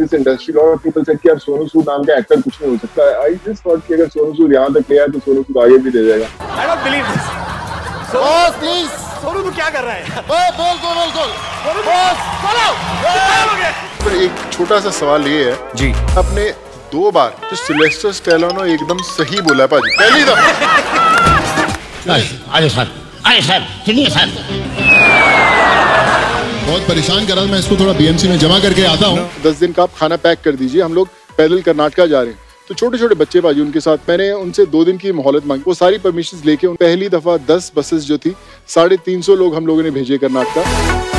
this industry, a lot of people said कि यार सोनू सूद नाम के एक्टर कुछ नहीं हो सकता है. I just thought कि अगर सोनू सूद यहाँ तक गया तो सोनू सूद आगे भी दे जाएगा. I don't believe this. Boss, please. Sonu तू क्या कर रहा है? बोल. Boss, बोलो. एक छोटा सा सवाल ये है. जी. अपने दो बार जो सिलेस्टर स्टैलोन एकदम सही बोला पाजी. पहली दफा. अरे सर. बहुत परेशान कर रहा हूँ मैं इसको, थोड़ा बीएमसी में जमा करके आता हूँ. 10 दिन का आप खाना पैक कर दीजिए, हम लोग पैदल कर्नाटका जा रहे हैं. तो छोटे छोटे बच्चे भाजी उनके साथ, मैंने उनसे 2 दिन की मोहलत मांगी. वो सारी परमिशंस लेके पहली दफा 10 बसेस जो थी 350 लोग हम लोगों ने भेजे कर्नाटका.